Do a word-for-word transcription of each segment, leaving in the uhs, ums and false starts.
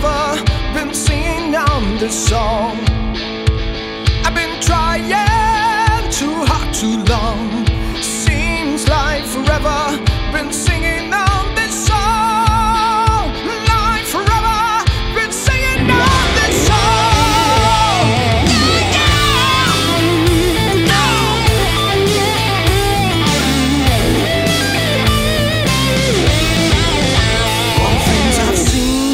never been singing on this song. I've been trying too hard, too long. Seems like forever been singing on this song. Like forever been singing on this song. Yeah, yeah. No. All things I've seen,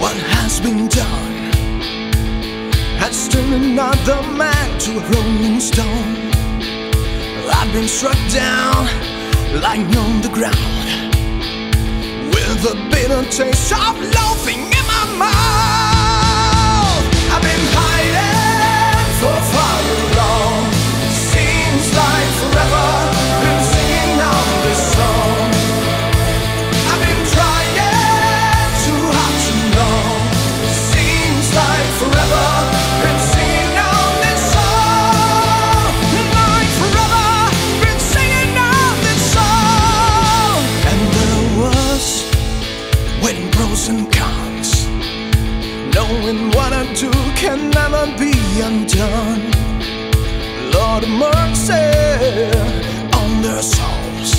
what has been done, has turned another man to a rolling stone. I've been struck down, lying on the ground, with a bitter taste of loathing in my mouth. I've been hiding for far too long. Seems like forever been singing out this song. I've been trying too hard, too long. Seems like forever been singing out this song. Like forever. And cons, knowing what I do can never be undone. Lord of mercy on their souls,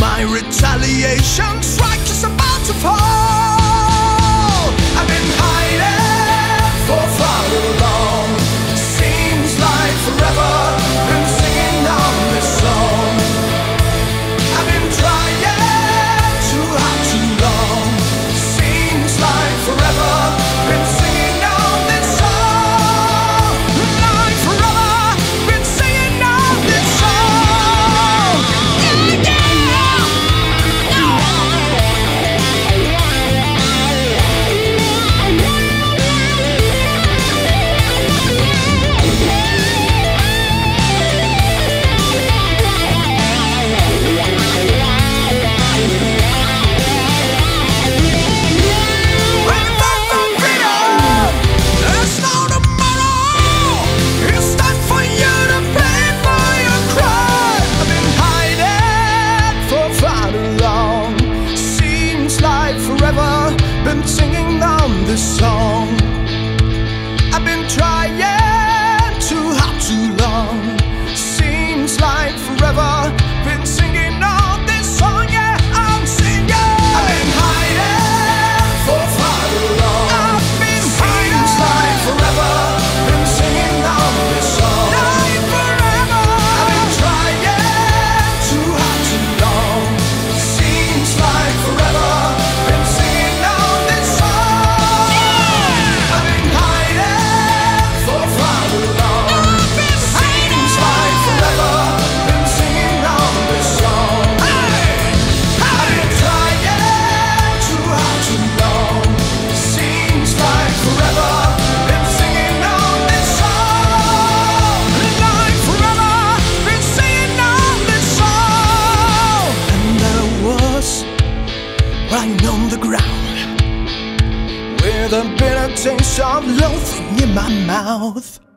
my retaliation strike is about to fall. I've been hiding for far too long. Seems like forever been singing on this song. I've been trying too hard, too long. Like forever been singing on this song. Like forever been singing on this song. Yeah, yeah. No. Been singing on this song. I've been trying too hard, too long. Seems like forever been singing on this song. Yeah, I'm singing. I've been hiding for far too long. I've been hiding. Seems like forever been singing on this song. Like forever. I've been trying too hard, too long. Seems like forever been singing. With a bitter taste of loathing in my mouth.